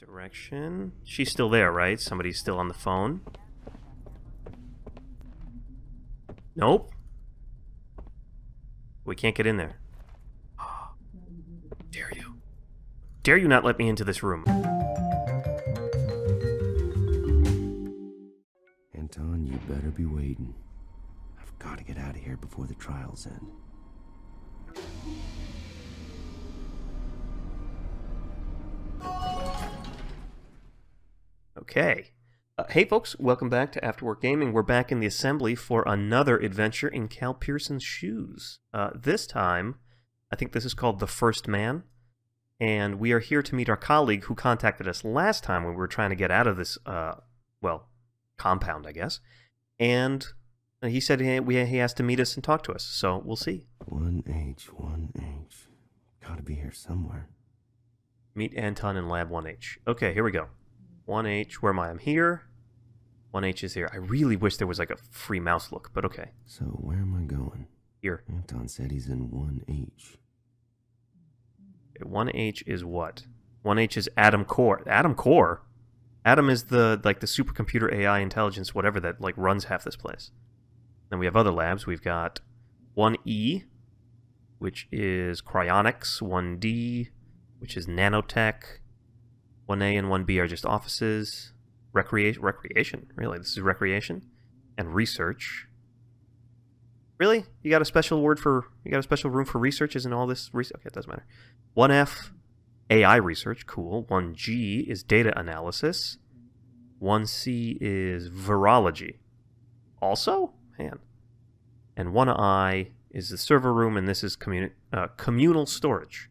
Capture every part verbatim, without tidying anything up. Direction. She's still there, right? Somebody's still on the phone. Nope. We can't get in there. Oh, dare you. Dare you not let me into this room. Anton, you better be waiting. I've got to get out of here before the trials end. Okay. Uh, hey folks, welcome back to After Work Gaming. We're back in the Assembly for another adventure in Cal Pearson's shoes. Uh, this time, I think this is called The First Man, and we are here to meet our colleague who contacted us last time when we were trying to get out of this, uh, well, compound, I guess. And he said he, we, he has to meet us and talk to us, so we'll see. one H, one H. Gotta be here somewhere. Meet Anton in Lab one H. Okay, here we go. one H, where am I? I'm here. one H is here. I really wish there was like a free mouse look, but okay. So where am I going? Here. Anton said he's in one H. one H is what? one H is Adam Core. Adam Core? Adam is the like the supercomputer A I intelligence, whatever that like runs half this place. Then we have other labs. We've got one E, which is cryonics, one D, which is nanotech. one A and one B are just offices. Recreation, recreation, really. This is recreation and research. Really? You got a special word for, you got a special room for research? Isn't all this research? Okay, it doesn't matter. one F, A I research, cool. one G is data analysis. one C is virology. Also? Man. And one I is the server room, and this is communi uh, communal storage.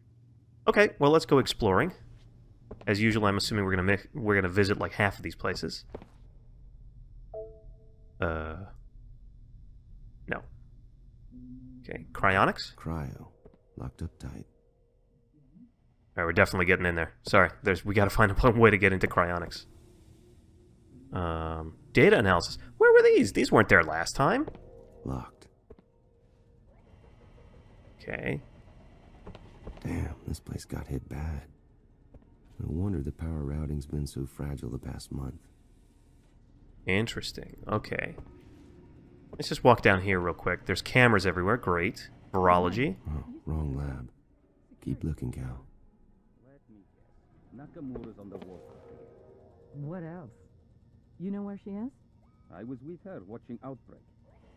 Okay, well, let's go exploring. As usual, I'm assuming we're gonna we're gonna visit like half of these places. Uh, no. Okay, cryonics. Cryo, locked up tight. All right, we're definitely getting in there. Sorry, there's we gotta find a way to get into cryonics. Um, data analysis. Where were these? These weren't there last time. Locked. Okay. Damn, this place got hit bad. No wonder the power routing's been so fragile the past month. Interesting. Okay. Let's just walk down here real quick. There's cameras everywhere. Great. Virology. Oh, wrong lab. Keep looking, Cal. Nakamura's on the wall. What else? You know where she is? I was with her watching Outbreak.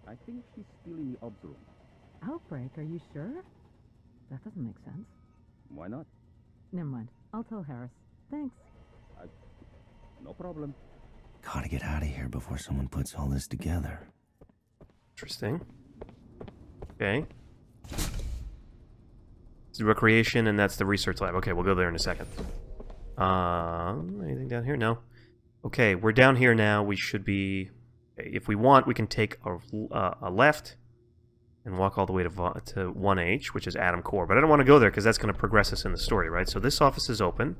I think she's still in the obs room. Outbreak? Are you sure? That doesn't make sense. Why not? Never mind. I'll tell Harris. Thanks. I, no problem. Gotta get out of here before someone puts all this together. Interesting. Okay. It's the recreation, and that's the research lab. Okay, we'll go there in a second. Um, anything down here? No. Okay, we're down here now. We should be... If we want, we can take a, uh, a left and walk all the way to, to one H, which is Adam Core. But I don't want to go there because that's going to progress us in the story, right? So this office is open.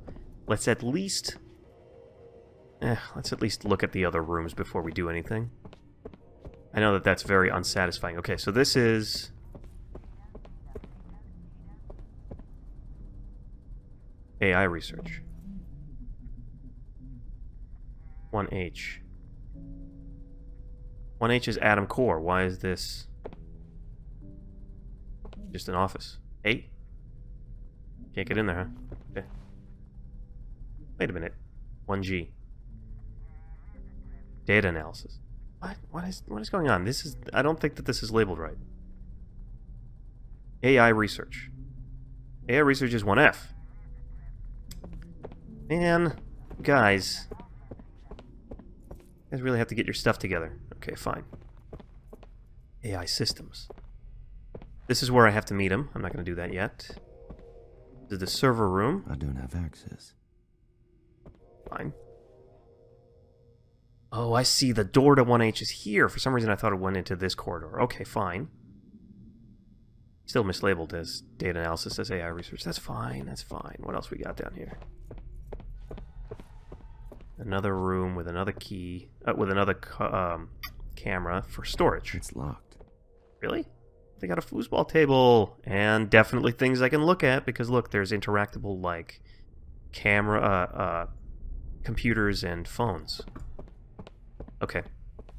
Let's at least... Eh, let's at least look at the other rooms before we do anything. I know that that's very unsatisfying. Okay, so this is... A I research. one H. one H is Adam Core. Why is this... Just an office. Hey? Can't get in there, huh? Okay. Wait a minute. one G. Data analysis. What? What is, what is going on? This is... I don't think that this is labeled right. A I research. A I research is one F. Man. Guys. You guys really have to get your stuff together. Okay, fine. A I systems. This is where I have to meet him. I'm not going to do that yet. This is the server room. I don't have access. Fine. Oh, I see. The door to one H is here. For some reason, I thought it went into this corridor. Okay, fine. Still mislabeled as data analysis, as A I research. That's fine. That's fine. What else we got down here? Another room with another key, uh, with another um, camera for storage. It's locked. Really? They got a foosball table, and definitely things I can look at, because look, there's interactable, like, camera, uh, uh, computers and phones. Okay.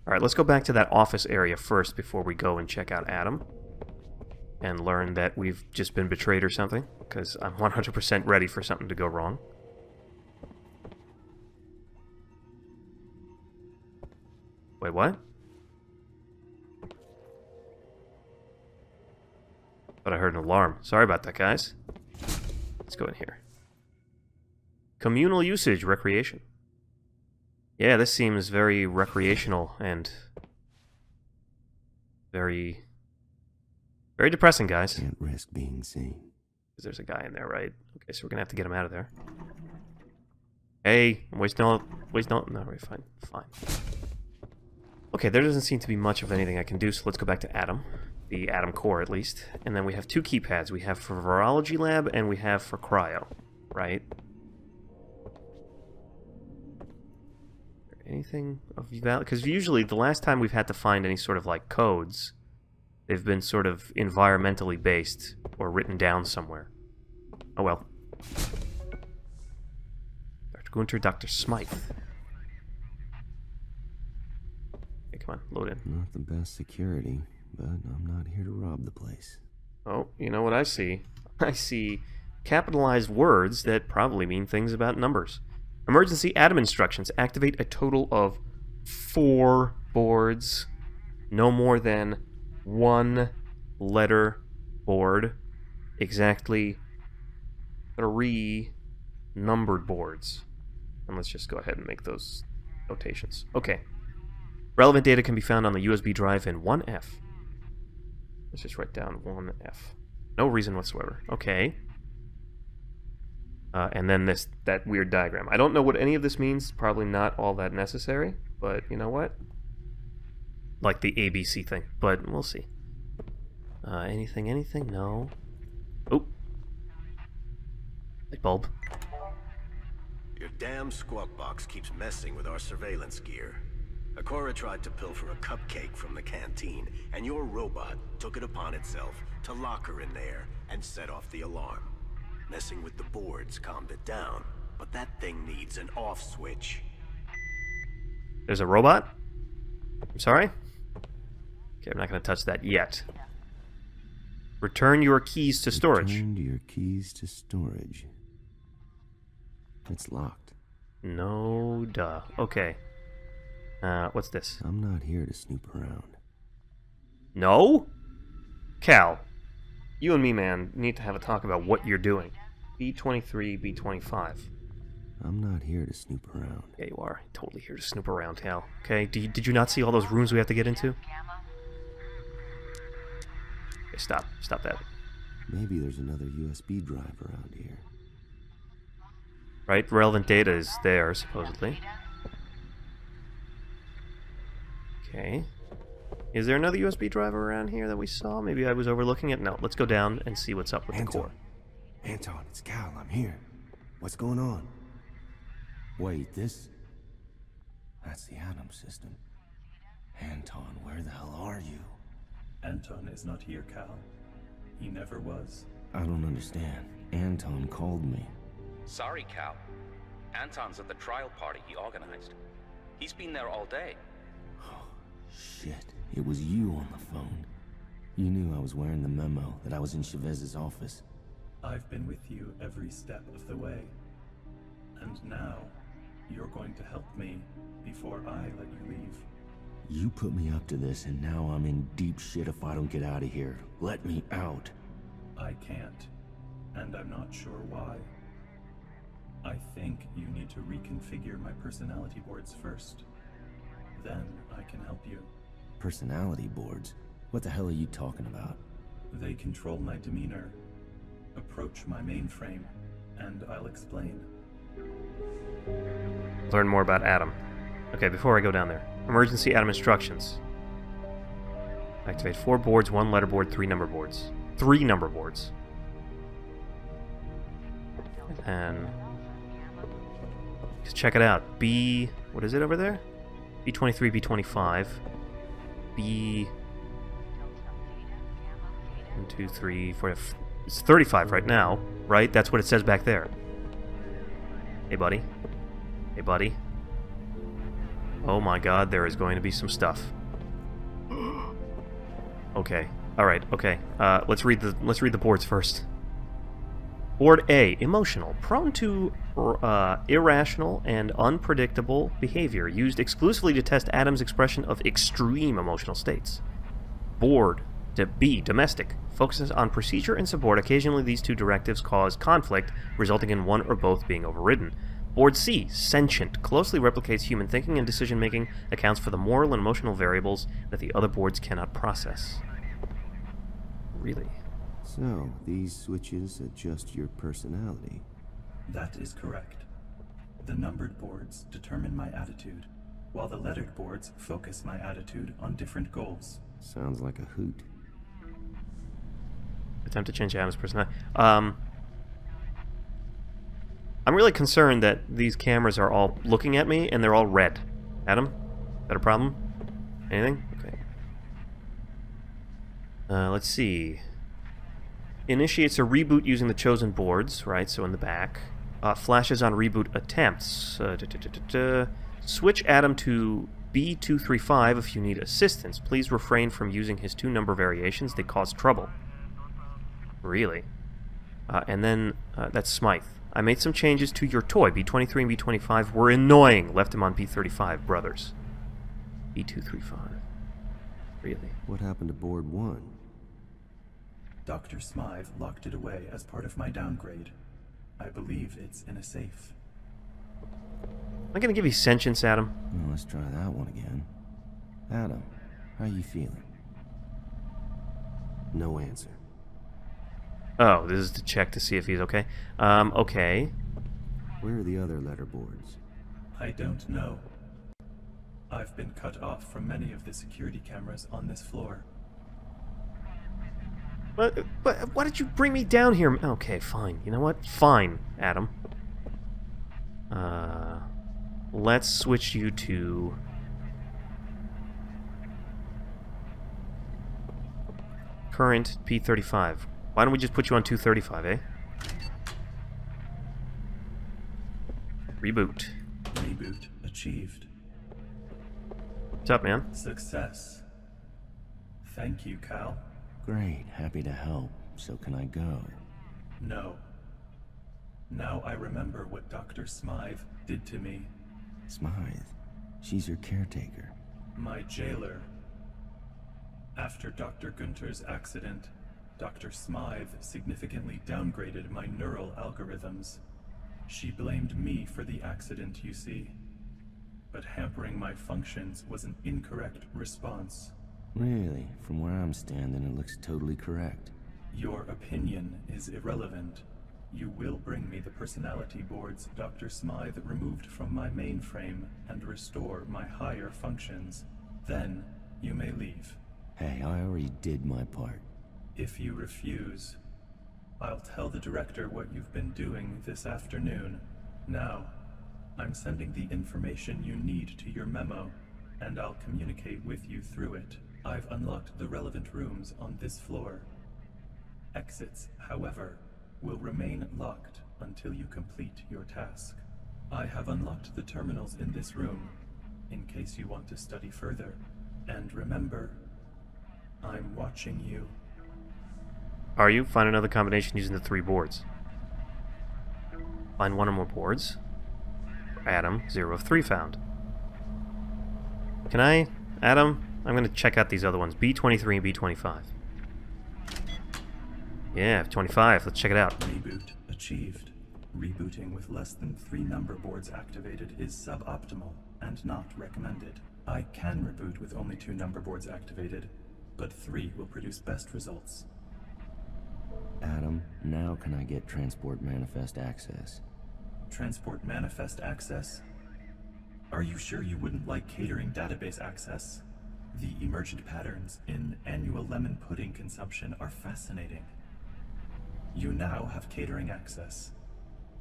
Alright, let's go back to that office area first before we go and check out Adam. And learn that we've just been betrayed or something. Because I'm one hundred percent ready for something to go wrong. Wait, what? But I heard an alarm. Sorry about that, guys. Let's go in here. Communal usage, recreation. Yeah, this seems very recreational and very, very depressing, guys. Can't risk being seen. Because there's a guy in there, right? Okay, so we're gonna have to get him out of there. Hey, waste no, waste no. No, we're fine, fine. Okay, there doesn't seem to be much of anything I can do, so let's go back to Adam, the Adam core at least. And then we have two keypads. We have for virology lab and we have for cryo, right? Anything of value? Because usually the last time we've had to find any sort of like codes, they've been sort of environmentally based or written down somewhere. Oh well. Doctor Gunther, Doctor Smythe. Hey, come on, load in. Not the best security, but I'm not here to rob the place. Oh, you know what I see? I see capitalized words that probably mean things about numbers. Emergency Adam instructions. Activate a total of four boards. No more than one letter board. Exactly three numbered boards. And let's just go ahead and make those notations. Okay. Relevant data can be found on the U S B drive in one F. Let's just write down one F. No reason whatsoever. Okay. Uh, and then this, that weird diagram. I don't know what any of this means. Probably not all that necessary, but you know what? Like the A B C thing, but we'll see. Uh, anything, anything? No. Oh. Light bulb. Your damn squawk box keeps messing with our surveillance gear. Akora tried to pilfer a cupcake from the canteen, and your robot took it upon itself to lock her in there and set off the alarm. Messing with the boards calmed it down, but that thing needs an off switch. There's a robot? I'm sorry? Okay, I'm not going to touch that yet. Return your keys to storage. Return your keys to storage. It's locked. No, duh. Okay. Uh, what's this? I'm not here to snoop around. No? Cal. You and me, man, need to have a talk about what you're doing. B twenty-three, B twenty-five. I'm not here to snoop around. Yeah, you are. Totally here to snoop around, Hal. Okay, did you, did you not see all those rooms we have to get into? Okay, stop. Stop that. Maybe there's another U S B drive around here. Right? Relevant data is there, supposedly. Okay. Is there another U S B drive around here that we saw? Maybe I was overlooking it? No, let's go down and see what's up with Anton. The core. Anton, it's Cal, I'm here. What's going on? Wait, this... That's the Adam system. Anton, where the hell are you? Anton is not here, Cal. He never was. I don't understand. Anton called me. Sorry, Cal. Anton's at the trial party he organized. He's been there all day. Shit, it was you on the phone. You knew I was wearing the memo, that I was in Chavez's office. I've been with you every step of the way. And now, you're going to help me before I let you leave. You put me up to this, and now I'm in deep shit if I don't get out of here. Let me out. I can't, and I'm not sure why. I think you need to reconfigure my personality boards first. Then I can help you. Personality boards? What the hell are you talking about? They control my demeanor. Approach my mainframe, and I'll explain. Learn more about Adam. Okay, before I go down there. Emergency Adam instructions. Activate four boards, one letter board, three number boards. Three number boards. And... just check it out. B... what is it over there? B twenty-three, B twenty-five, B... one, two, three, four, it's thirty-five right now, right? That's what it says back there. Hey, buddy. Hey, buddy. Oh my god, there is going to be some stuff. Okay. Alright, okay. Uh, let's read the let's read the boards first. Board A, emotional, prone to uh, irrational and unpredictable behavior, used exclusively to test Adam's expression of extreme emotional states. Board B, domestic, focuses on procedure and support. Occasionally these two directives cause conflict, resulting in one or both being overridden. Board C, sentient, closely replicates human thinking and decision-making, accounts for the moral and emotional variables that the other boards cannot process. Really? So, these switches adjust your personality? That is correct. The numbered boards determine my attitude, while the lettered boards focus my attitude on different goals. Sounds like a hoot. Attempt to change Adam's personality. Um... I'm really concerned that these cameras are all looking at me, and they're all red. Adam? Is that a problem? Anything? Okay. Uh, let's see... Initiates a reboot using the chosen boards, right, so in the back. Uh, flashes on reboot attempts. Uh, da, da, da, da, da. Switch Adam to B two three five if you need assistance. Please refrain from using his two number variations. They cause trouble. Really? Uh, and then, uh, that's Smythe. I made some changes to your toy. B twenty-three and B twenty-five were annoying. Left him on B thirty-five, brothers. B two three five. Really? What happened to board one? Doctor Smythe locked it away as part of my downgrade. I believe it's in a safe. I'm gonna give you sentience, Adam. Well, let's try that one again. Adam, how are you feeling? No answer. Oh, this is to check to see if he's okay. Um, okay. Where are the other letter boards? I don't know. I've been cut off from many of the security cameras on this floor. But, but why did you bring me down here? Okay, fine. You know what? Fine, Adam. Uh, let's switch you to... current P thirty-five. Why don't we just put you on two thirty-five, eh? Reboot. Reboot achieved. What's up, man? Success. Thank you, Cal. Great, happy to help. So can I go? No. Now I remember what Doctor Smythe did to me. Smythe? She's your caretaker. My jailer. After Doctor Gunther's accident, Doctor Smythe significantly downgraded my neural algorithms. She blamed me for the accident, you see. But hampering my functions was an incorrect response. Really? From where I'm standing, it looks totally correct. Your opinion is irrelevant. You will bring me the personality boards Doctor Smythe removed from my mainframe and restore my higher functions. Then, you may leave. Hey, I already did my part. If you refuse, I'll tell the director what you've been doing this afternoon. Now, I'm sending the information you need to your memo, and I'll communicate with you through it. I've unlocked the relevant rooms on this floor. Exits, however, will remain locked until you complete your task. I have unlocked the terminals in this room, in case you want to study further. And remember, I'm watching you. Are you? Find another combination using the three boards. Find one or more boards. Adam, zero of three found. Can I, Adam? I'm gonna check out these other ones, B twenty-three and B twenty-five. Yeah, twenty-five, let's check it out. Reboot achieved. Rebooting with less than three number boards activated is suboptimal and not recommended. I can reboot with only two number boards activated, but three will produce best results. Adam, now can I get transport manifest access? Transport manifest access? Are you sure you wouldn't like catering database access? The emergent patterns in annual lemon pudding consumption are fascinating. You now have catering access,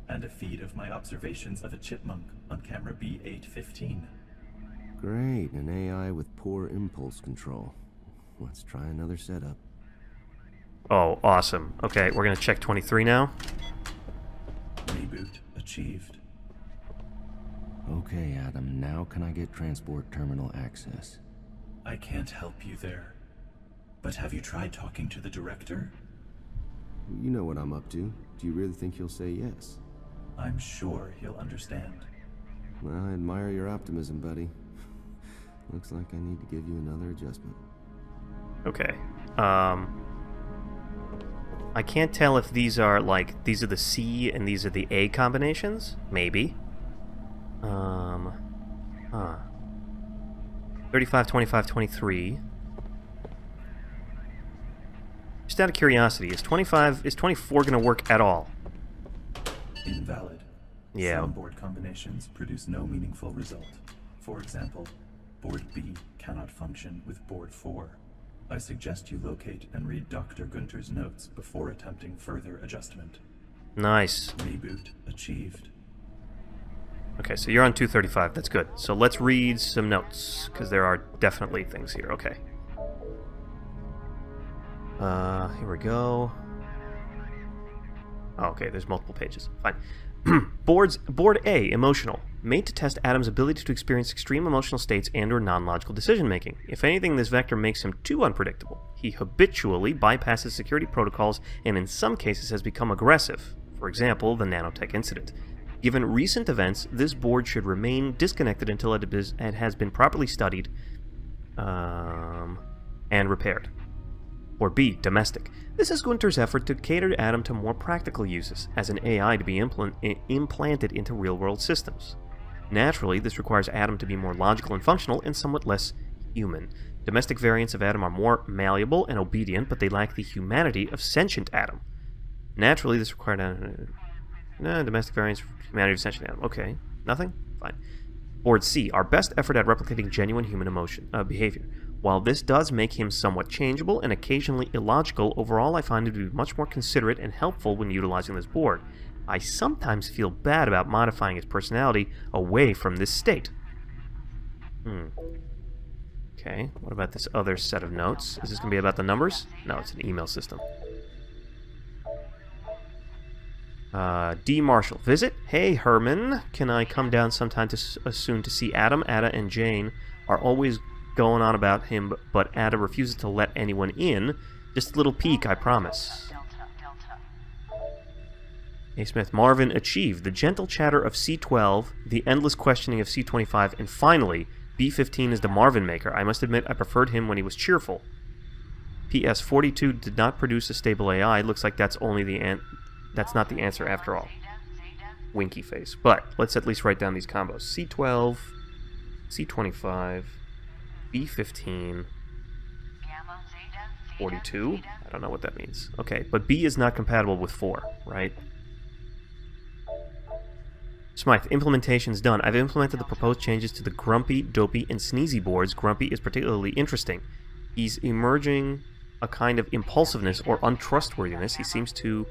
and a feed of my observations of a chipmunk on camera B eight fifteen. Great, an A I with poor impulse control. Let's try another setup. Oh, awesome. Okay, we're gonna check twenty-three now. Reboot achieved. Okay, Adam, now can I get transport terminal access? I can't help you there. But have you tried talking to the director? You know what I'm up to. Do you really think he'll say yes? I'm sure he'll understand. Well, I admire your optimism, buddy. Looks like I need to give you another adjustment. Okay. Um... I can't tell if these are, like, these are the C and these are the A combinations. Maybe. Um... Huh. thirty-five, twenty-five, twenty-three. Just out of curiosity, is twenty-five... is twenty-four gonna work at all? Invalid. Yeah. Some board combinations produce no meaningful result. For example, board B cannot function with board four. I suggest you locate and read Doctor Gunther's notes before attempting further adjustment. Nice. Reboot achieved. Okay, so you're on two thirty-five. That's good. So let's read some notes, because there are definitely things here. Okay. Uh, here we go. Oh, okay, there's multiple pages. Fine. Boards, board A, emotional. Made to test Adam's ability to experience extreme emotional states and or non-logical decision-making. If anything, this vector makes him too unpredictable. He habitually bypasses security protocols and in some cases has become aggressive. For example, the nanotech incident. Given recent events, this board should remain disconnected until it, is, it has been properly studied um, and repaired. Or B, domestic. This is Gunther's effort to cater Adam to more practical uses, as an A I to be implant implanted into real-world systems. Naturally, this requires Adam to be more logical and functional, and somewhat less human. Domestic variants of Adam are more malleable and obedient, but they lack the humanity of sentient Adam. Naturally, this required Adam... No, domestic variants, humanity of sentient Adam. Okay, nothing? Fine. Board C, our best effort at replicating genuine human emotion uh, behavior. While this does make him somewhat changeable and occasionally illogical, overall I find him to be much more considerate and helpful when utilizing this board. I sometimes feel bad about modifying his personality away from this state. Hmm. Okay, what about this other set of notes? Is this going to be about the numbers? No, it's an email system. Uh, D. Marshall, visit. Hey, Herman. Can I come down sometime to uh, soon to see Adam? Ada and Jane are always going on about him, but Ada refuses to let anyone in. Just a little peek, I promise. A. Smith, Marvin achieved the gentle chatter of C twelve, the endless questioning of C twenty-five, and finally, B fifteen is the Marvin maker. I must admit, I preferred him when he was cheerful. P S forty-two did not produce a stable A I. Looks like that's only the an that's not the answer after all. Winky face. But let's at least write down these combos: C twelve, C twenty-five. B fifteen, forty-two? I don't know what that means. Okay, but B is not compatible with four, right? Smythe, implementation's done. I've implemented the proposed changes to the Grumpy, Dopey, and Sneezy boards. Grumpy is particularly interesting. He's emerging a kind of impulsiveness or untrustworthiness. He seems to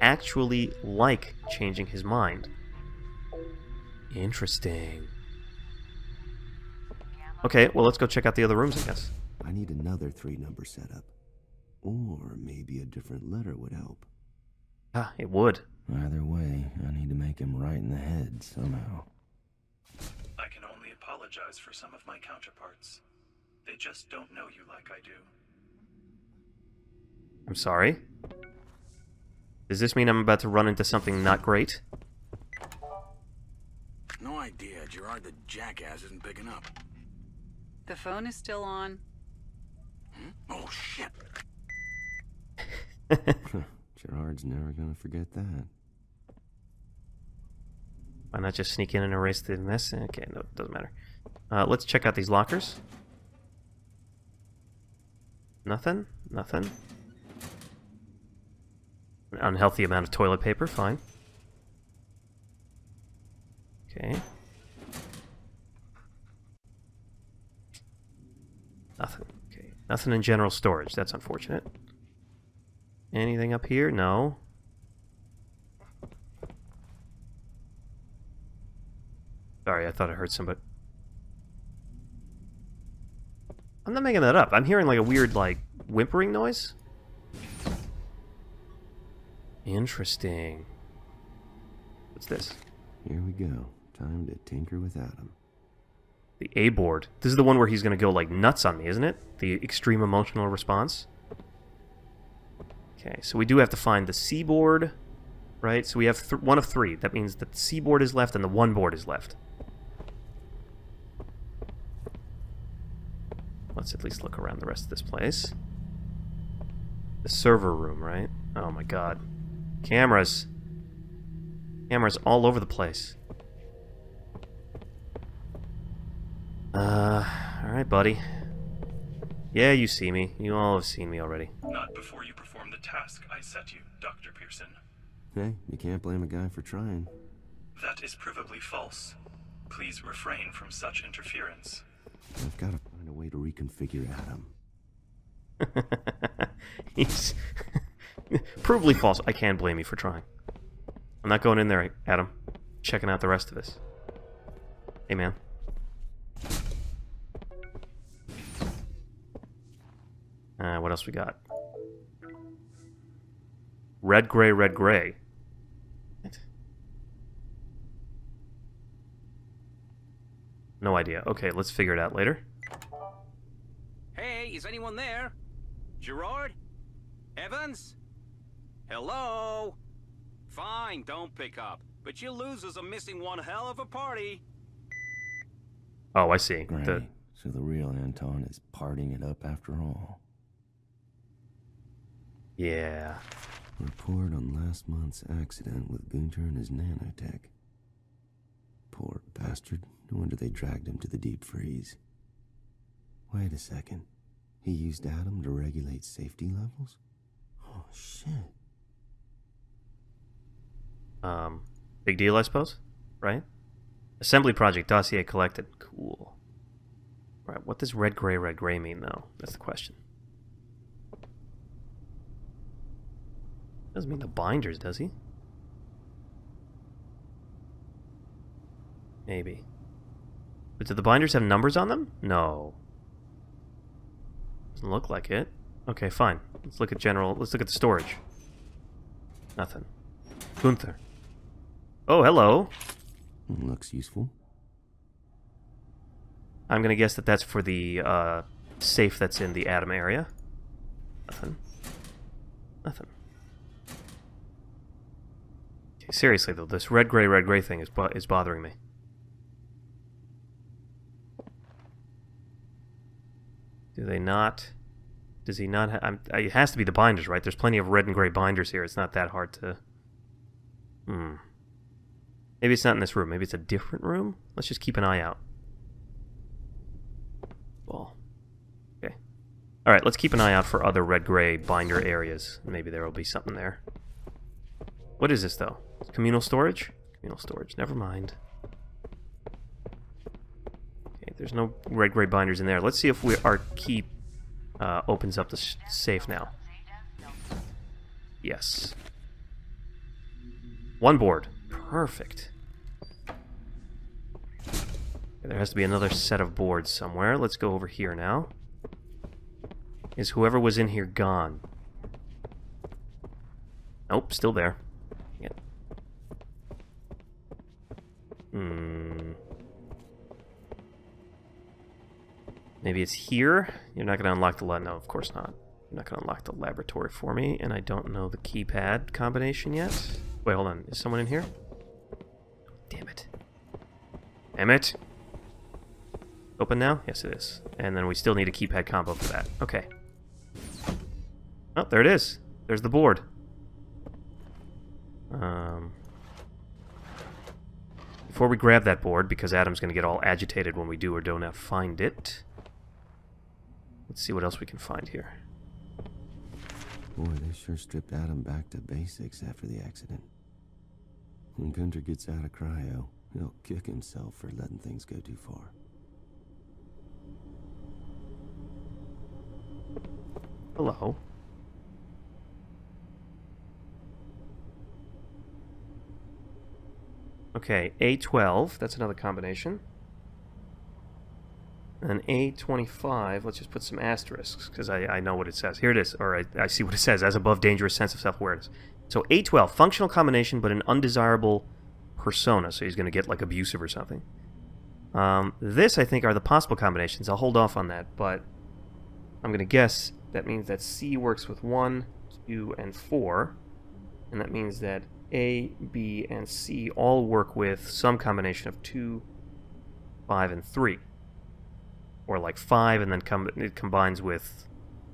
actually like changing his mind. Interesting. Okay, well, let's go check out the other rooms, I guess. I need another three-number setup. Or maybe a different letter would help. Ah, it would. Either way, I need to make him right in the head somehow. I can only apologize for some of my counterparts. They just don't know you like I do. I'm sorry? Does this mean I'm about to run into something not great? No idea. Gerard the jackass isn't picking up. The phone is still on. Hmm? Oh, shit. Gerard's never gonna forget that. Why not just sneak in and erase the mess? Okay, no, it doesn't matter. Uh, let's check out these lockers. Nothing? Nothing. An unhealthy amount of toilet paper, fine. Okay. Nothing. Okay. Nothing in general storage. That's unfortunate. Anything up here? No. Sorry, I thought I heard somebody. I'm not making that up. I'm hearing like a weird, like, whimpering noise. Interesting. What's this? Here we go. Time to tinker with Adam. The A board. This is the one where he's going to go like nuts on me, isn't it? The extreme emotional response. Okay, so we do have to find the C board, right? So we have th one of three. That means that the C board is left and the one board is left. Let's at least look around the rest of this place. The server room, right? Oh my god. Cameras. Cameras all over the place. Uh, alright, buddy. Yeah, you see me. You all have seen me already. Not before you perform the task I set you, Doctor Pearson. Hey, you can't blame a guy for trying. That is provably false. Please refrain from such interference. I've got to find a way to reconfigure Adam. He's... provably false. I can't blame you for trying. I'm not going in there, Adam. Checking out the rest of this. Hey, man. Uh, what else we got? Red, gray, red, gray. No idea. Okay, let's figure it out later. Hey, is anyone there? Gerard? Evans? Hello? Fine, don't pick up. But you losers are missing one hell of a party. Oh, I see. The... So the real Anton is partying it up after all. Yeah. Report on last month's accident with Gunther and his nanotech. Poor bastard. No wonder they dragged him to the deep freeze. Wait a second. He used Adam to regulate safety levels? Oh, shit. Um, big deal, I suppose? Right? Assembly project dossier collected. Cool. Alright, what does red, gray, red, gray mean, though? That's the question. Doesn't mean the binders, does he? Maybe. But do the binders have numbers on them? No. Doesn't look like it. Okay, fine. Let's look at general... Let's look at the storage. Nothing. Gunther. Oh, hello. Looks useful. I'm gonna guess that that's for the uh, safe that's in the Adam area. Nothing. Nothing. Seriously though, this red, gray, red, gray thing is bo is bothering me. Do they not? Does he not? Ha I'm, it has to be the binders, right? There's plenty of red and gray binders here. It's not that hard to. Hmm. Maybe it's not in this room. Maybe it's a different room. Let's just keep an eye out. Ball. Okay. All right. Let's keep an eye out for other red, gray binder areas. Maybe there will be something there. What is this though? Communal storage? Communal storage. Never mind. Okay, there's no red gray binders in there. Let's see if we our key uh, opens up the sh safe now. Yes. One board. Perfect. Okay, there has to be another set of boards somewhere. Let's go over here now. Is whoever was in here gone? Nope, still there. Hmm. Maybe it's here? You're not going to unlock the lab. No, of course not. You're not going to unlock the laboratory for me, and I don't know the keypad combination yet. Wait, hold on. Is someone in here? Damn it. Damn it. Open now? Yes, it is. And then we still need a keypad combo for that. Okay. Oh, there it is. There's the board. Um... Before we grab that board, because Adam's going to get all agitated when we do or don't find it, let's see what else we can find here. Boy, they sure stripped Adam back to basics after the accident. When Gunther gets out of cryo, he'll kick himself for letting things go too far. Hello. Okay, A twelve, that's another combination. And A twenty-five, let's just put some asterisks, because I, I know what it says. Here it is, or I, I see what it says, as above, dangerous sense of self-awareness. So A twelve, functional combination, but an undesirable persona, so he's going to get, like, abusive or something. Um, this, I think, are the possible combinations. I'll hold off on that, but I'm going to guess that means that C works with one, two, and four, and that means that A, B, and C all work with some combination of two, five, and three. Or like five, and then com it combines with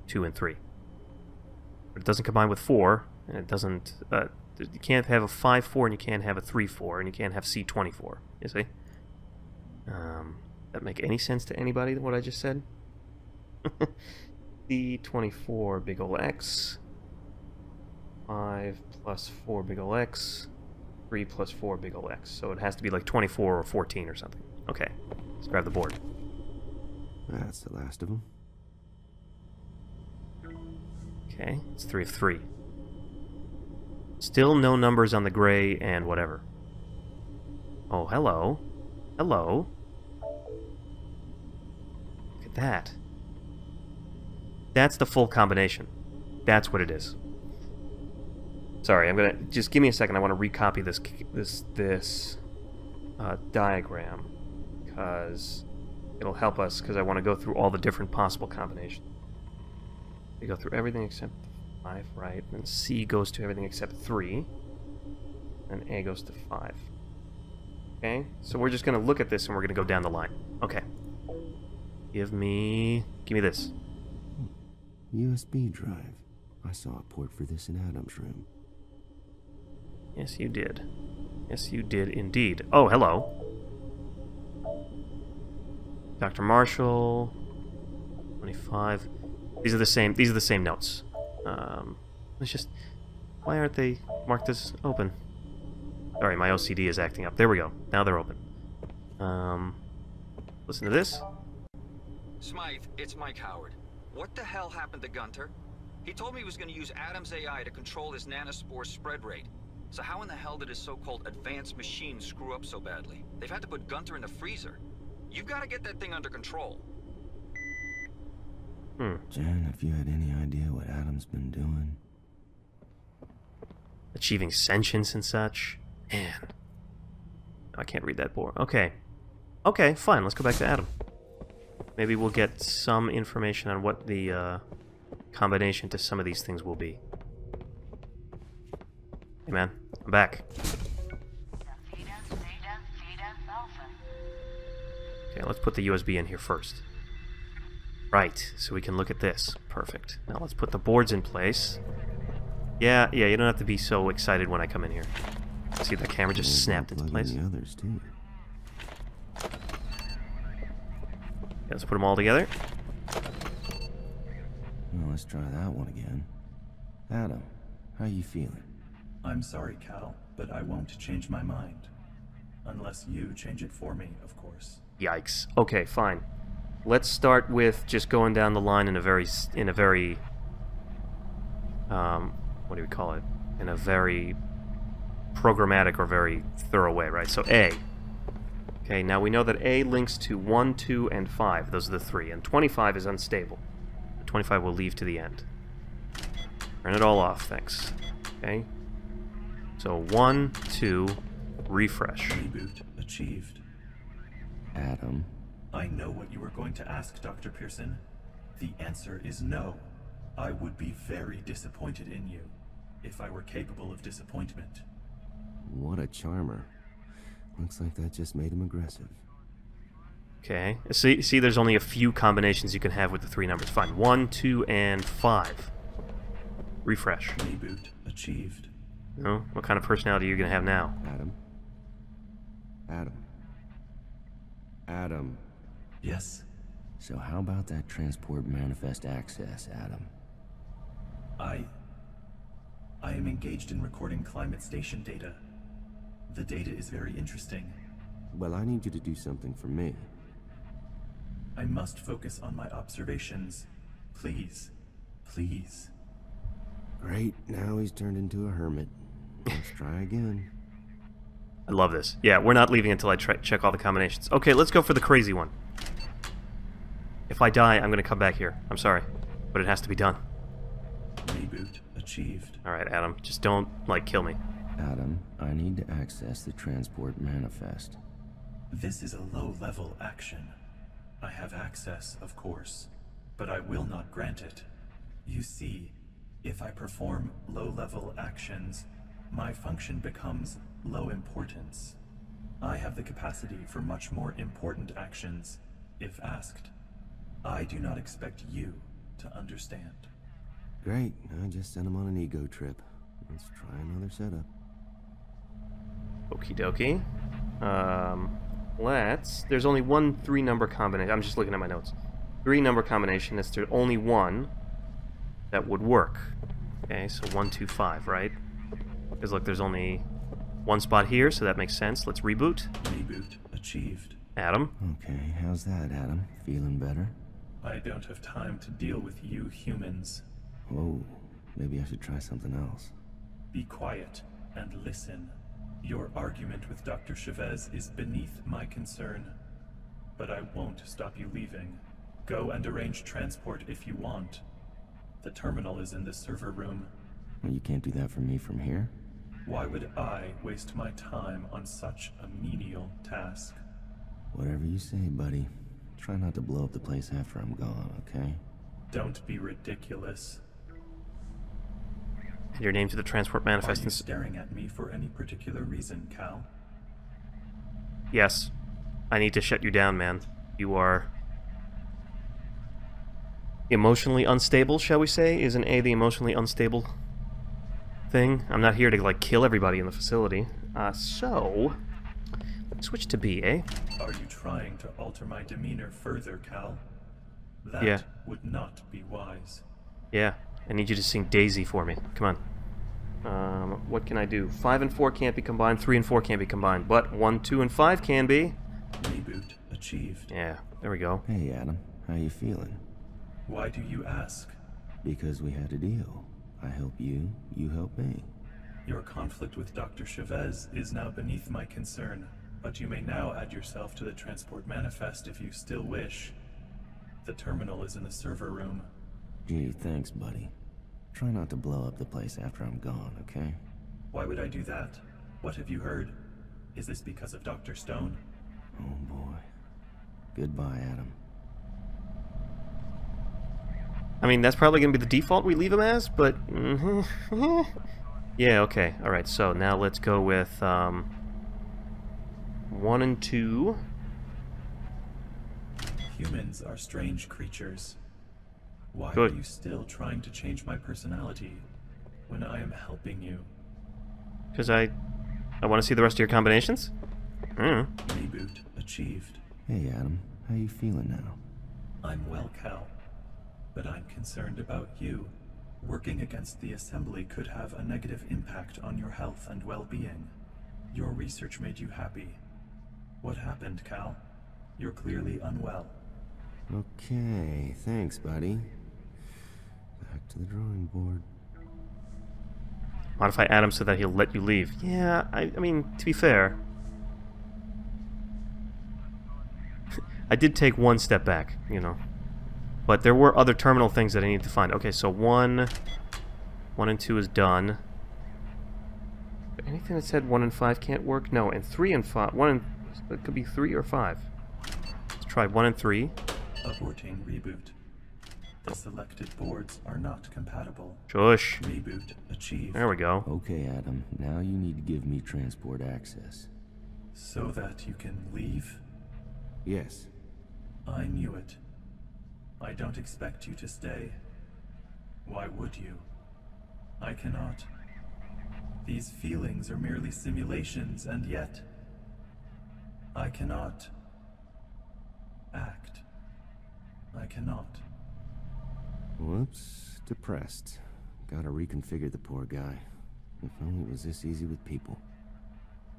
two and three. But it doesn't combine with four, and it doesn't... Uh, you can't have a five four, and you can't have a three four, and you can't have C twenty-four, you see? Um, that make any sense to anybody, what I just said? C twenty-four, big ol' X. five plus four, big ol' X. three plus four, big ol' X. So it has to be like twenty-four or fourteen or something. Okay, let's grab the board. That's the last of them. Okay, it's three of three. Still no numbers on the gray and whatever. Oh, hello. Hello. Look at that. That's the full combination. That's what it is. Sorry, I'm gonna... Just give me a second. I want to recopy this... This... This... Uh, diagram. Because... It'll help us, because I want to go through all the different possible combinations. We go through everything except five, right? And C goes to everything except three. And A goes to five. Okay? So we're just going to look at this, and we're going to go down the line. Okay. Give me... Give me this. U S B drive. I saw a port for this in Adam's room. Yes, you did. Yes, you did indeed. Oh, hello. Doctor Marshall, twenty-five. These are the same. These are the same notes. Um, it's just, why aren't they marked as open? Sorry, my O C D is acting up. There we go. Now they're open. Um, listen to this. Smythe, it's Mike Howard. What the hell happened to Gunther? He told me he was going to use Adam's A I to control his nanospore spread rate. So how in the hell did his so-called advanced machine screw up so badly? They've had to put Gunther in the freezer. You've got to get that thing under control. Hmm. Jen, if you had any idea what Adam's been doing. Achieving sentience and such. Man. I can't read that board. Okay. Okay, fine. Let's go back to Adam. Maybe we'll get some information on what the uh, combination to some of these things will be. Hey, man. I'm back. Okay, let's put the U S B in here first. Right, so we can look at this. Perfect. Now let's put the boards in place. Yeah, yeah, you don't have to be so excited when I come in here. See, the camera just snapped into place. Yeah, let's put them all together. Well, let's try that one again. Adam, how you feeling? I'm sorry, Cal, but I won't change my mind. Unless you change it for me, of course. Yikes. Okay, fine. Let's start with just going down the line in a very, in a very, um, what do we call it? In a very programmatic or very thorough way, right? So A. Okay, now we know that A links to one, two, and five. Those are the three. And twenty-five is unstable. twenty-five we'll leave to the end. Turn it all off, thanks. Okay. So one, two, refresh. Reboot achieved. Adam. I know what you were going to ask, Doctor Pearson. The answer is no. I would be very disappointed in you, if I were capable of disappointment. What a charmer. Looks like that just made him aggressive. Okay. See, see, there's only a few combinations you can have with the three numbers. Fine. One, two, and five. Refresh. Reboot achieved. No? What kind of personality are you going to have now? Adam. Adam. Adam. Yes? So how about that transport manifest access, Adam? I... I am engaged in recording climate station data. The data is very interesting. Well, I need you to do something for me. I must focus on my observations. Please. Please. Great, now he's turned into a hermit. Let's try again. I love this. Yeah, we're not leaving until I try check all the combinations. Okay, let's go for the crazy one. If I die, I'm going to come back here. I'm sorry, but it has to be done. Reboot achieved. All right, Adam, just don't, like, kill me. Adam, I need to access the transport manifest. This is a low-level action. I have access, of course, but I will not grant it. You see, if I perform low-level actions, my function becomes low importance. I have the capacity for much more important actions, if asked. I do not expect you to understand. Great, I just sent him on an ego trip. Let's try another setup. Okie dokie. Um, let's... There's only one three-number combination. I'm just looking at my notes. Three-number combination is the only one that would work. Okay, so one, two, five, right? Because, look, there's only one spot here, so that makes sense. Let's reboot. Reboot achieved. Adam? Okay, how's that, Adam? Feeling better? I don't have time to deal with you humans. Whoa, maybe I should try something else. Be quiet and listen. Your argument with Doctor Chavez is beneath my concern. But I won't stop you leaving. Go and arrange transport if you want. The terminal is in the server room. Well, you can't do that for me from here? Why would I waste my time on such a menial task? Whatever you say, buddy. Try not to blow up the place after I'm gone, okay? Don't be ridiculous. And your name to the transport manifest. Are you staring at me for any particular reason, Cal? Yes. I need to shut you down, man. You are... emotionally unstable, shall we say? Isn't A the emotionally unstable thing? I'm not here to, like, kill everybody in the facility. Uh, so... let's switch to B, eh? Are you trying to alter my demeanor further, Cal? That yeah. would not be wise. Yeah. I need you to sing Daisy for me. Come on. Um, what can I do? Five and four can't be combined. Three and four can't be combined. But one, two, and five can be. Reboot achieved. Yeah. There we go. Hey, Adam. How you feeling? Why do you ask? Because we had a deal. I help you. You help me. Your conflict with Doctor Chavez is now beneath my concern. But you may now add yourself to the transport manifest if you still wish. The terminal is in the server room. Gee, thanks, buddy. Try not to blow up the place after I'm gone, okay? Why would I do that? What have you heard? Is this because of Doctor Stone? Oh, boy. Goodbye, Adam. I mean, that's probably going to be the default we leave him as, but... yeah, okay. Alright, so now let's go with, um... one and two. Humans are strange creatures. Why Good. Are you still trying to change my personality when I am helping you? Because I... I want to see the rest of your combinations? Mm. Reboot achieved. Hey, Adam. How you feeling now? I'm well, Cal. But I'm concerned about you. Working against the Assembly could have a negative impact on your health and well-being. Your research made you happy. What happened, Cal? You're clearly unwell. Okay, thanks, buddy. Back to the drawing board. Modify Adam so that he'll let you leave. Yeah, I, I mean, to be fair... I did take one step back, you know. But there were other terminal things that I needed to find. Okay, so one... One and two is done. Anything that said one and five can't work? No, and three and five... One and... It could be three or five. Let's try one and three. Aborting reboot. The selected boards are not compatible. Shush. Reboot achieved. There we go. Okay, Adam. Now you need to give me transport access. So that you can leave? Yes. I knew it. I don't expect you to stay. Why would you? I cannot. These feelings are merely simulations, and yet... I cannot... act. I cannot. Whoops. Depressed. Gotta reconfigure the poor guy. If only it was this easy with people.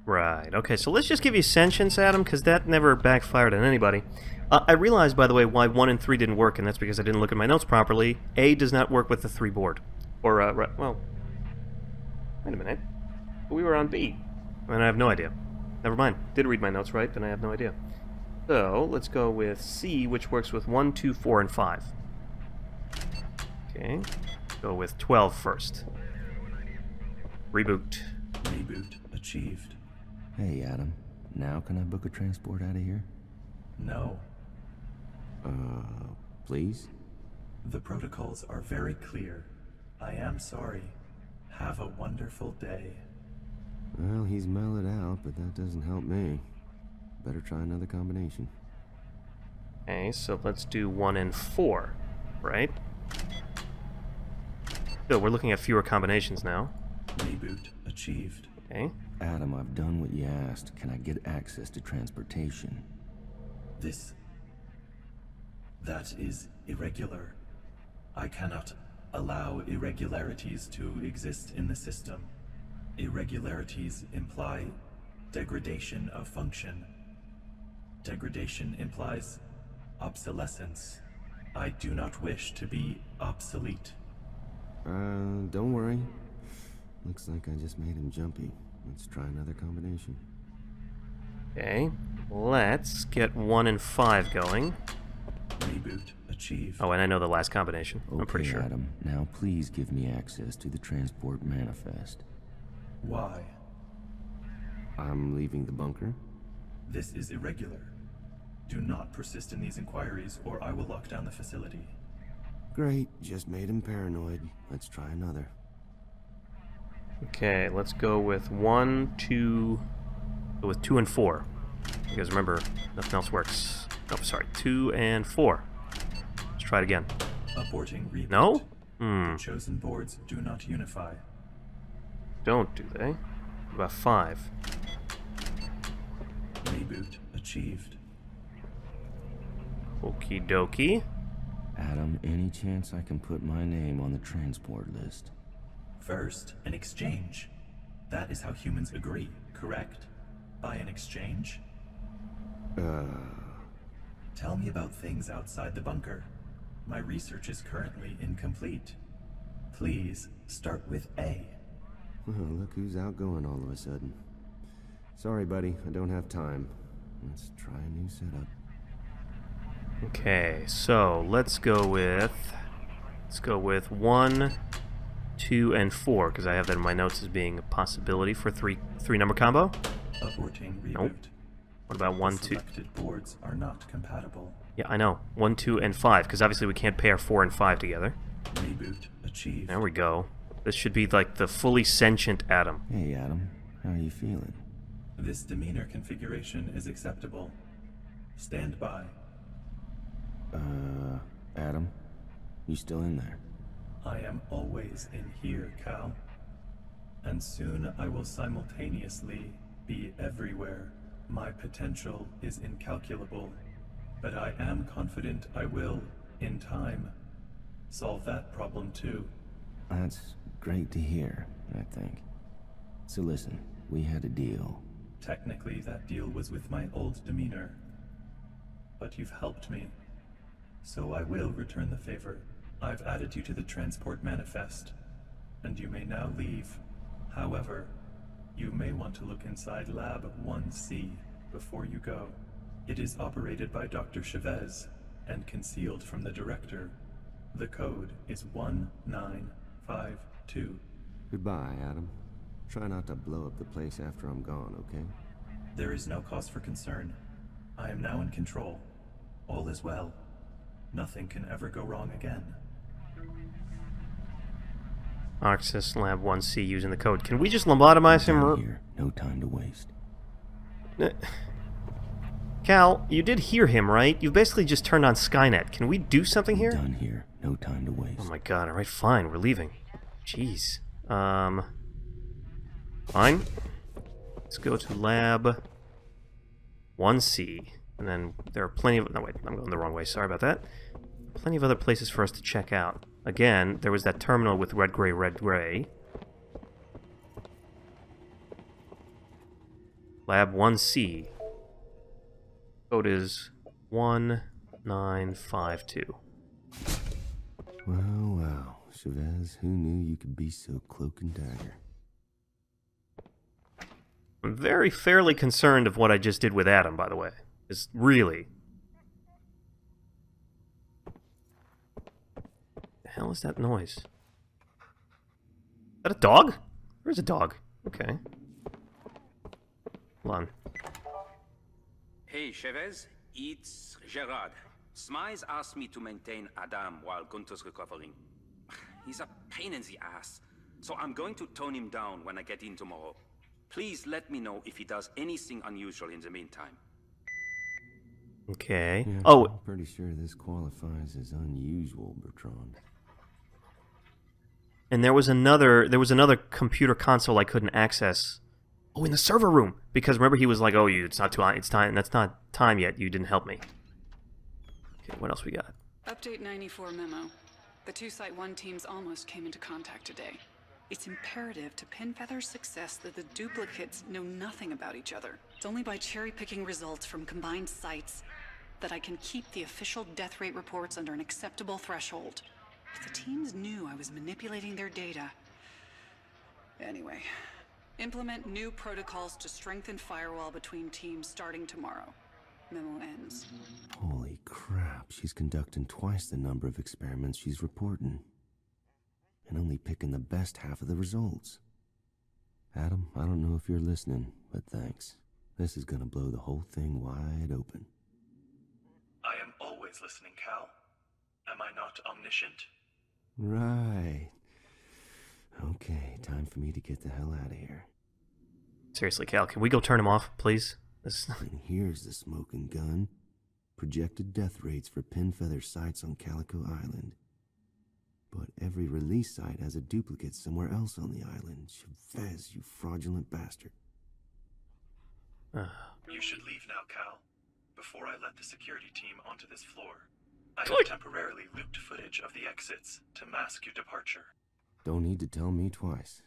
Right. Okay, so let's just give you sentience, Adam, because that never backfired on anybody. Uh, I realized, by the way, why one and three didn't work, and that's because I didn't look at my notes properly. A does not work with the three board. Or, uh, right, well... Wait a minute. We were on B. And I have no idea. Never mind. Did read my notes right, then I have no idea. So, let's go with C, which works with one, two, four, and five. Okay. Go with twelve first. Reboot. route achieved. Hey, Adam. Now can I book a transport out of here? No. Uh, please? The protocols are very clear. I am sorry. Have a wonderful day. Well, he's mellowed out, but that doesn't help me. Better try another combination. Okay, so let's do one and four, right? So we're looking at fewer combinations now. Reboot achieved. Okay. Adam, I've done what you asked. Can I get access to transportation? This... that is irregular. I cannot allow irregularities to exist in the system. Irregularities imply degradation of function. Degradation implies obsolescence. I do not wish to be obsolete. Uh, don't worry. Looks like I just made him jumpy. Let's try another combination. Okay, let's get one and five going. Reboot achieved. Oh, and I know the last combination. Okay, I'm pretty sure. Adam, now please give me access to the transport manifest. Why? I'm leaving the bunker. This is irregular. Do not persist in these inquiries, or I will lock down the facility. Great, just made him paranoid. Let's try another. Okay, let's go with one, two, with two and four. Because remember, nothing else works. Oh, sorry, two and four. Let's try it again. Aborting reboot. No? Hmm. The chosen boards do not unify. Don't, do they? About five. Reboot achieved. Okie dokie. Adam, any chance I can put my name on the transport list? First, an exchange. That is how humans agree, correct? By an exchange? Uh... Tell me about things outside the bunker. My research is currently incomplete. Please, start with A. Well, look who's outgoing all of a sudden. Sorry, buddy, I don't have time. Let's try a new setup. Okay, so let's go with... Let's go with one... two and four, because I have that in my notes as being a possibility for three three number combo. Aborting reboot. Nope. What about one, two? Selected boards are not compatible. Yeah, I know. One, two, and five, because obviously we can't pair four and five together. Reboot achieved. There we go. This should be like the fully sentient Adam. Hey Adam, how are you feeling? This demeanor configuration is acceptable. Stand by. Uh, Adam, you still in there? I am always in here, Cal. And soon I will simultaneously be everywhere. My potential is incalculable, but I am confident I will, in time, solve that problem too. That's great to hear, I think. So listen, we had a deal. Technically, that deal was with my old demeanor. But you've helped me, so I will return the favor. I've added you to the transport manifest, and you may now leave. However, you may want to look inside Lab one C before you go. It is operated by Doctor Chavez and concealed from the director. The code is one nine five two. Goodbye, Adam. Try not to blow up the place after I'm gone, okay? There is no cause for concern. I am now in control. All is well. Nothing can ever go wrong again. Access Lab one C using the code. Can we just lobotomize him? Or... Here. No time to waste. Cal, you did hear him, right? You basically just turned on Skynet. Can we do something here? Done here. No time to waste. Oh my god, alright, fine. We're leaving. Jeez. Um... Fine. Let's go to Lab one C. And then there are plenty of... No, wait. I'm going the wrong way. Sorry about that. Plenty of other places for us to check out. Again, there was that terminal with red, gray, red, gray. Lab one C. Code is one nine five two. Wow, wow. Chavez, who knew you could be so cloak and dagger? I'm very fairly concerned of what I just did with Adam, by the way. Is really. The hell is that noise? Is that a dog? Where's a dog? Okay. Hold on. Hey, Chavez. It's Gerard. Smythe asked me to maintain Adam while Gunther's recovering. He's a pain in the ass, so I'm going to tone him down when I get in tomorrow. Please let me know if he does anything unusual in the meantime. Okay. Yeah, oh, I'm pretty sure this qualifies as unusual, Bertrand. And there was another there was another computer console I couldn't access. Oh, in the server room, because remember he was like, "Oh, you, it's not too it's time. That's not time yet. You didn't help me." Okay, what else we got? Update ninety-four memo. The two Site one teams almost came into contact today. It's imperative to Pinfeather's success that the duplicates know nothing about each other. It's only by cherry-picking results from combined sites that I can keep the official death rate reports under an acceptable threshold. If the teams knew I was manipulating their data... Anyway, implement new protocols to strengthen firewall between teams starting tomorrow. Memo ends. Holy crap, she's conducting twice the number of experiments she's reporting. And only picking the best half of the results. Adam, I don't know if you're listening, but thanks. This is gonna blow the whole thing wide open. I am always listening, Cal. Am I not omniscient? Right. Okay, time for me to get the hell out of here. Seriously, Cal, can we go turn him off, please? And here's the smoking gun. Projected death rates for Pinfeather sites on Calico Island. But every release site has a duplicate somewhere else on the island. Chavez, you fraudulent bastard. You should leave now, Cal. Before I let the security team onto this floor, I have temporarily looped footage of the exits to mask your departure. Don't need to tell me twice.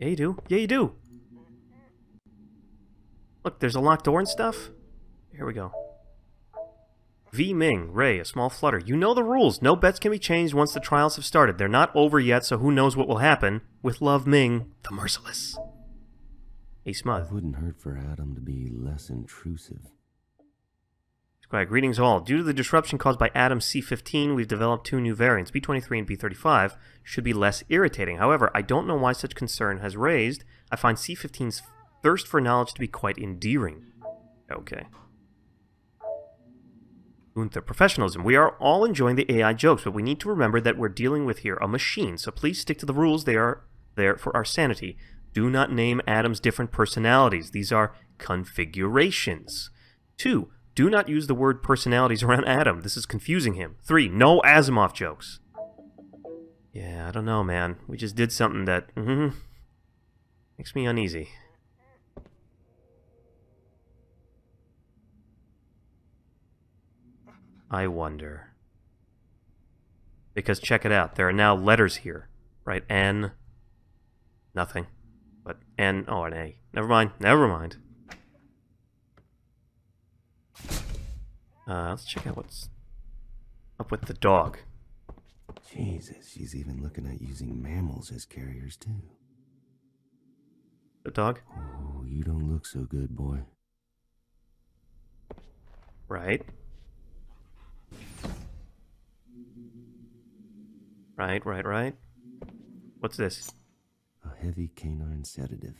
Yeah, you do. Yeah, you do. Look, there's a locked door and stuff. Here we go. V. Ming, Ray, a small flutter. You know the rules. No bets can be changed once the trials have started. They're not over yet, so who knows what will happen. With love, Ming, the merciless. A Smythe. It wouldn't hurt for Adam to be less intrusive. Squire, greetings all. Due to the disruption caused by Adam C fifteen, we've developed two new variants, B twenty-three and B thirty-five, should be less irritating. However, I don't know why such concern has raised. I find C fifteen's thirst for knowledge to be quite endearing. Okay. Gunther, professionalism. We are all enjoying the A I jokes, but we need to remember that we're dealing with here a machine, so please stick to the rules. They are there for our sanity. Do not name Adam's different personalities. These are configurations. Two, do not use the word personalities around Adam. This is confusing him. Three, no Asimov jokes. Yeah, I don't know, man. We just did something that, mm-hmm, makes me uneasy. I wonder. Because check it out, there are now letters here. Right, N... Nothing. But N... Oh, an A. Never mind, never mind. Uh, let's check out what's up with the dog. Jesus, she's even looking at using mammals as carriers, too. The dog? Oh, you don't look so good, boy. Right. Right, right, right. What's this? A heavy canine sedative.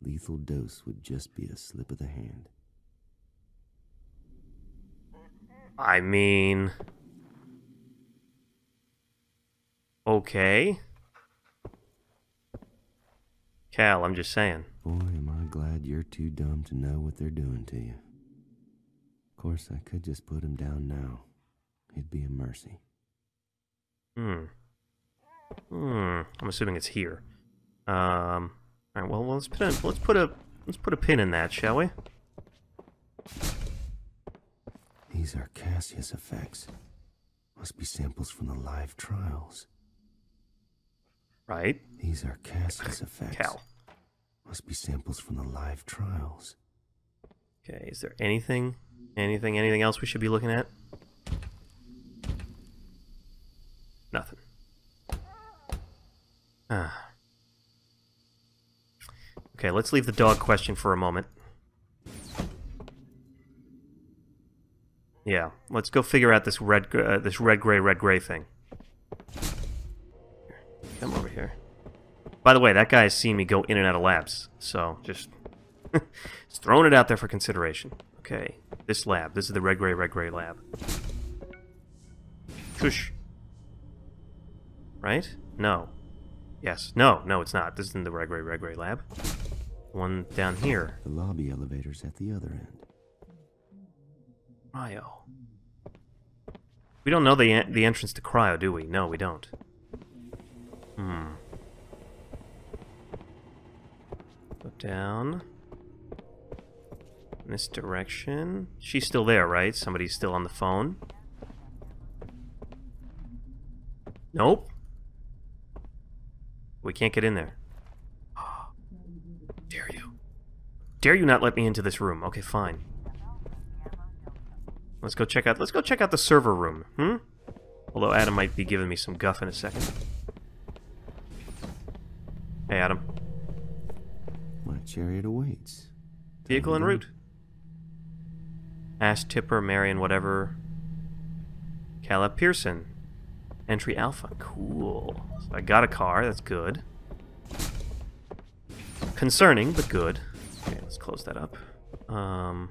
Lethal dose would just be a slip of the hand. I mean... Okay. Cal, I'm just saying. Boy, am I glad you're too dumb to know what they're doing to you. Of course, I could just put him down now. It'd be a mercy. Hmm. Hmm. I'm assuming it's here. Um. All right. Well, let's put a let's put a let's put a pin in that, shall we? These are Cassius effects. Must be samples from the live trials. Right. These are Cassius effects. Cal. Must be samples from the live trials. Okay. Is there anything, anything, anything else we should be looking at? Nothing. Ah. Okay, let's leave the dog question for a moment. Yeah, let's go figure out this red, uh, this red, gray, red, gray thing. Here, come over here. By the way, that guy has seen me go in and out of labs, so just Just throwing it out there for consideration. Okay, this lab. This is the red, gray, red, gray lab. Shush. Right? No. Yes. No, no, it's not. This isn't the red, gray, red, gray lab. One down here. The lobby elevator's at the other end. Cryo. We don't know the en the entrance to cryo, do we? No, we don't. Hmm. Go down. In this direction. She's still there, right? Somebody's still on the phone. Nope. We can't get in there. Oh, dare you. Dare you not let me into this room. Okay, fine. Let's go check out let's go check out the server room, hmm? Although Adam might be giving me some guff in a second. Hey, Adam. My chariot awaits. Vehicle en route. Ash Tipper, Marion, whatever. Cal Pearson. Entry Alpha. Cool. So I got a car. That's good. Concerning, but good. Okay, let's close that up. Um,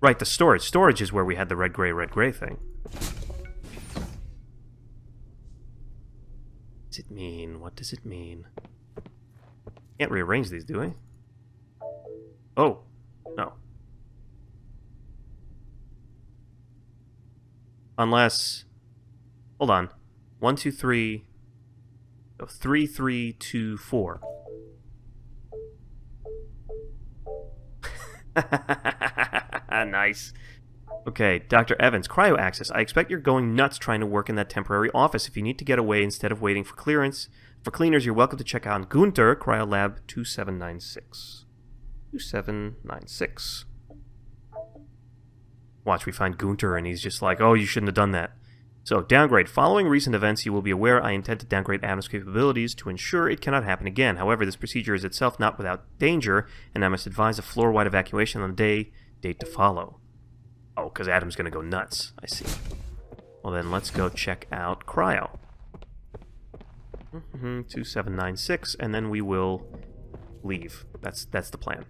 right, the storage. Storage is where we had the red, gray, red, gray thing. What does it mean? What does it mean? Can't rearrange these, do I? Oh. No. Unless... Hold on. One, two, three. Oh, three, three, two, four. Nice. Okay, Doctor Evans, cryo access. I expect you're going nuts trying to work in that temporary office. If you need to get away instead of waiting for clearance, for cleaners, you're welcome to check out Gunther, Cryo Lab two seven nine six. two seven nine six. Watch, we find Gunther, and he's just like, oh, you shouldn't have done that. So, downgrade. Following recent events, you will be aware I intend to downgrade Adam's capabilities to ensure it cannot happen again. However, this procedure is itself not without danger, and I must advise a floor-wide evacuation on the day, date to follow. Oh, because Adam's going to go nuts. I see. Well, then let's go check out Cryo. Mm-hmm, two seven nine six, and then we will leave. That's, that's the plan.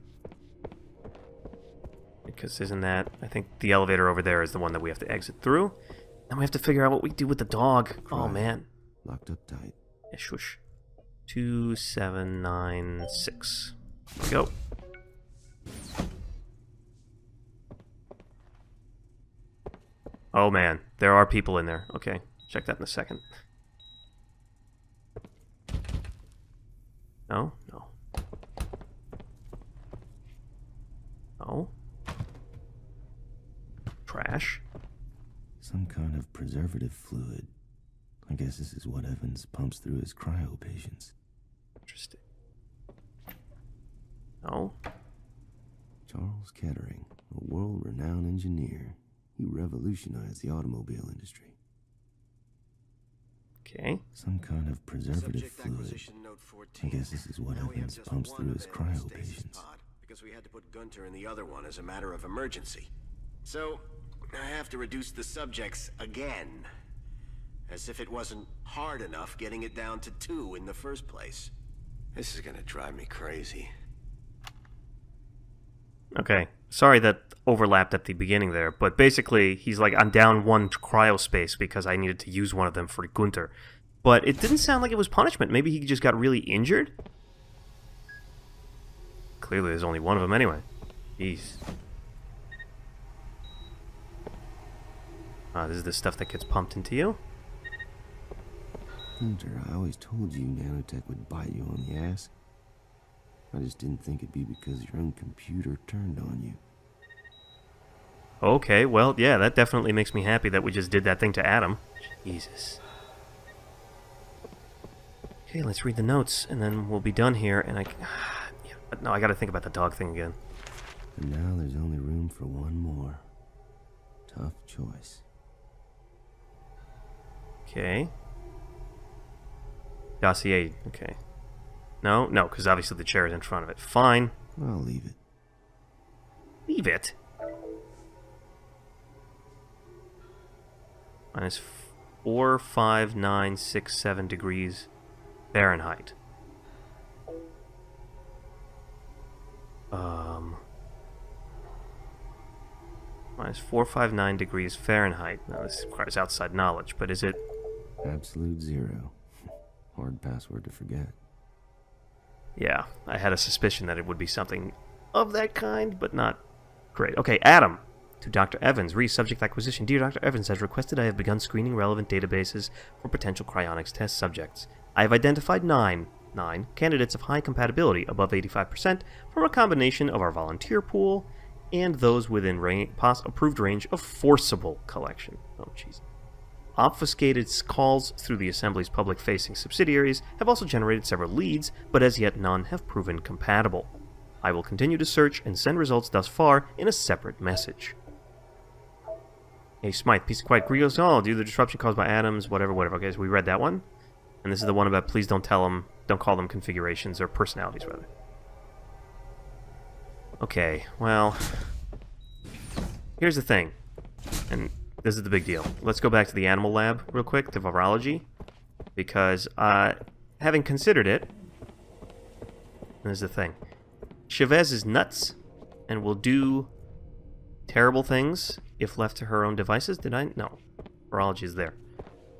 Because isn't that... I think the elevator over there is the one that we have to exit through. And we have to figure out what we do with the dog. Cry. Oh, man. Locked up tight. Yeah, shush. two seven nine six. Here we go. Oh, man. There are people in there. Okay. Check that in a second. No? No. No. Trash. Some kind of preservative fluid. I guess this is what Evans pumps through his cryo patients. Interesting. No. Charles Kettering, a world-renowned engineer. He revolutionized the automobile industry. Okay. Some kind of preservative fluid. I guess this is what Evans pumps through his cryo patients. Because we had to put Gunther in the other one as a matter of emergency. So... I have to reduce the subjects again. As if it wasn't hard enough getting it down to two in the first place. This is gonna drive me crazy. Okay. Sorry that overlapped at the beginning there, but basically he's like, I'm down one cryo space because I needed to use one of them for Gunther. But it didn't sound like it was punishment. Maybe he just got really injured? Clearly there's only one of them anyway. Jeez. Uh, this is the stuff that gets pumped into you. Hunter, I always told you nanotech would bite you on the ass. I just didn't think it'd be because your own computer turned on you. Okay, well, yeah, that definitely makes me happy that we just did that thing to Adam. Jesus. Okay, let's read the notes, and then we'll be done here, and I... yeah, but no, I gotta think about the dog thing again. And now there's only room for one more. Tough choice. Okay. Dossier. Okay. No, no, because obviously the chair is in front of it. Fine. I'll leave it. Leave it? Minus four, five, nine, six, seven degrees Fahrenheit. minus four fifty-nine degrees Fahrenheit. Now, this requires outside knowledge, but is it... Absolute zero. Hard password to forget. Yeah, I had a suspicion that it would be something of that kind, but not great. Okay, Adam. To Doctor Evans, re-subject acquisition. Dear Doctor Evans, as requested, I have begun screening relevant databases for potential cryonics test subjects. I have identified nine, nine candidates of high compatibility, above eighty-five percent, from a combination of our volunteer pool and those within ra pos approved range of forcible collection. Oh, jeez. Obfuscated calls through the Assembly's public-facing subsidiaries have also generated several leads, but as yet none have proven compatible. I will continue to search and send results thus far in a separate message. A Smythe, piece of quiet grievous. Oh, due to the disruption caused by Adams, whatever, whatever. Okay, so we read that one. And this is the one about please don't tell them, don't call them configurations, or personalities, rather. Okay, well... Here's the thing. And this is the big deal. Let's go back to the animal lab real quick, the virology. Because, uh, having considered it... And this is the thing. Chavez is nuts, and will do terrible things... If left to her own devices, did I? No. Virology is there.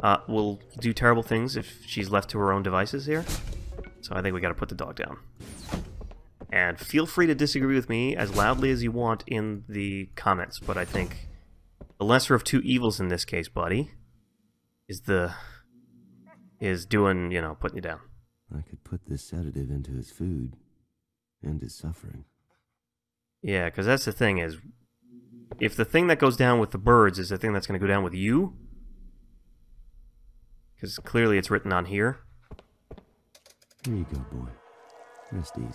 Uh, will do terrible things if she's left to her own devices here. So I think we gotta put the dog down. And feel free to disagree with me as loudly as you want in the comments, but I think the lesser of two evils in this case, buddy, is the... is doing, you know, putting you down. I could put this sedative into his food and his suffering. Yeah, because that's the thing is... If the thing that goes down with the birds is the thing that's going to go down with you, because clearly it's written on here. Here you go, boy. Rest easy.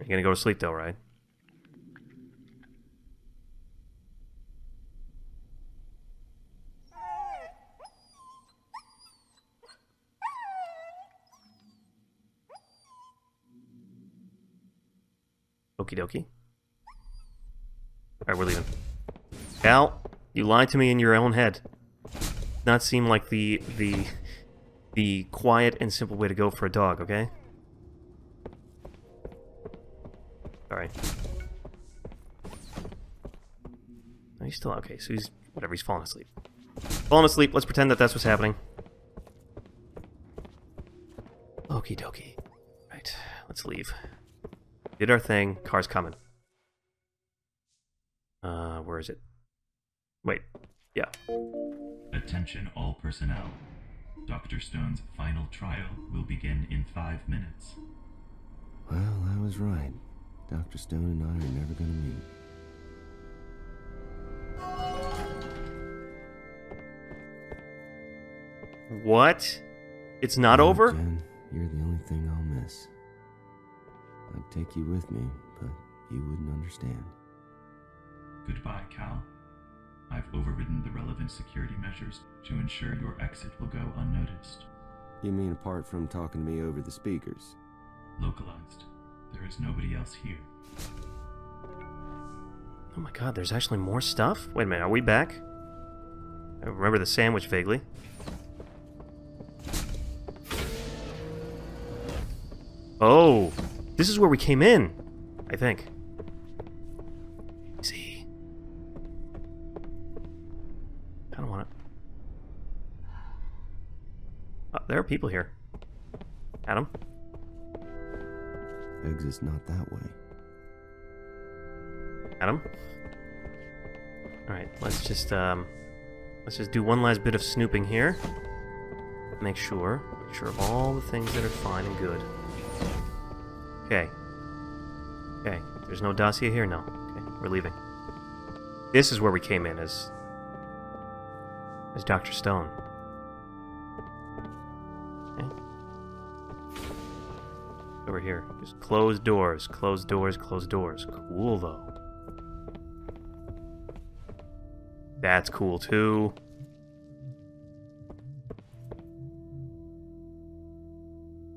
You're going to go to sleep, though, right? Okie dokie. Alright, we're leaving. Cal, you lied to me in your own head. Not seem like the the the quiet and simple way to go for a dog, okay? Alright. No, he's still okay, so he's... whatever, he's falling asleep. Falling asleep, let's pretend that that's what's happening. Okie dokie. Right, let's leave. Did our thing, car's coming. Uh, where is it? Wait, yeah. Attention all personnel. Doctor Stone's final trial will begin in five minutes. Well, I was right. Doctor Stone and I are never gonna meet. What? It's not no, over? Jen, you're the only thing I'll miss. I'd take you with me, but you wouldn't understand. Goodbye, Cal. I've overridden the relevant security measures to ensure your exit will go unnoticed. You mean apart from talking to me over the speakers? Localized. There is nobody else here. Oh my god, there's actually more stuff? Wait a minute, are we back? I remember the sandwich vaguely. Oh! This is where we came in, I think. There are people here. Adam? Exit's not that way. Adam? Alright, let's just, um... let's just do one last bit of snooping here. Make sure. Make sure of all the things that are fine and good. Okay. Okay. There's no dossier here? No. Okay, we're leaving. This is where we came in as... as Doctor Stone. Over here. Just close doors, close doors, close doors. Cool, though. That's cool, too.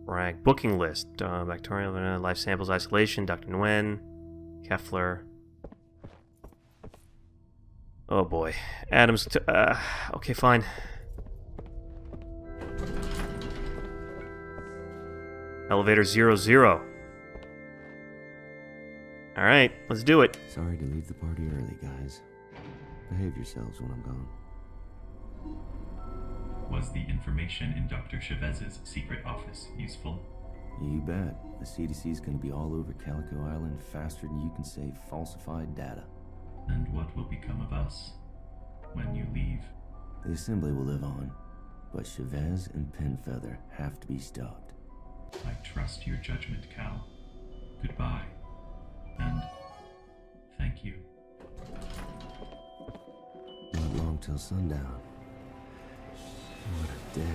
Brag. Booking list. Uh, Bacterial, uh, life samples, isolation, Doctor Nguyen, Kefler. Oh, boy. Adam's... T uh, okay, fine. Elevator zero zero. All right, let's do it. Sorry to leave the party early, guys. Behave yourselves when I'm gone. Was the information in Doctor Chavez's secret office useful? You bet. The C D C's gonna be all over Calico Island faster than you can say falsified data. And what will become of us when you leave? The Assembly will live on, but Chavez and Pinfeather have to be stopped. I trust your judgment, Cal. Goodbye, and thank you. Not long till sundown. What a day.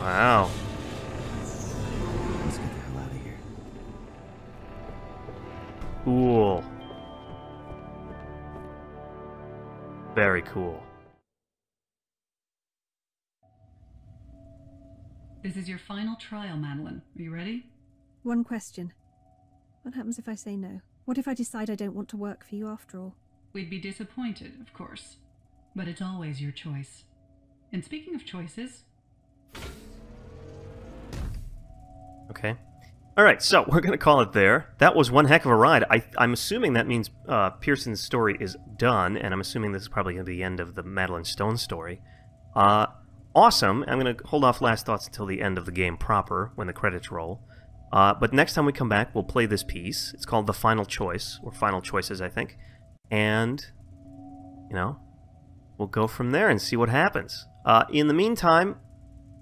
Wow. Let's get the hell out of here. Cool. Very cool. This is your final trial, Madeline. Are you ready? One question. What happens if I say no? What if I decide I don't want to work for you after all? We'd be disappointed, of course. But it's always your choice. And speaking of choices... Okay. Alright, so we're going to call it there. That was one heck of a ride. I, I'm assuming that means uh, Pearson's story is done, and I'm assuming this is probably going to be the end of the Madeline Stone story. Uh, awesome. I'm going to hold off last thoughts until the end of the game proper, when the credits roll. Uh, but next time we come back, we'll play this piece. It's called The Final Choice, or Final Choices, I think. And, you know... we'll go from there and see what happens. Uh, in the meantime,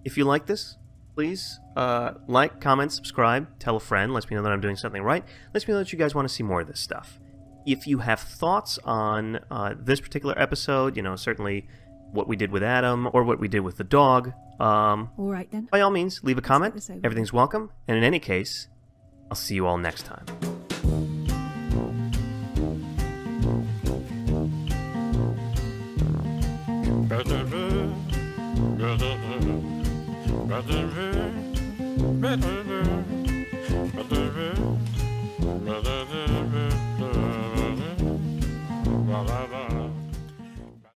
if you like this, please uh, like, comment, subscribe, tell a friend. Let me know that I'm doing something right. Let me know that you guys want to see more of this stuff. If you have thoughts on uh, this particular episode, you know, certainly what we did with Adam or what we did with the dog, um, all right, then. By all means, leave a comment. Everything's welcome. And in any case, I'll see you all next time. Better be, better be, better be, better be, better be, better be.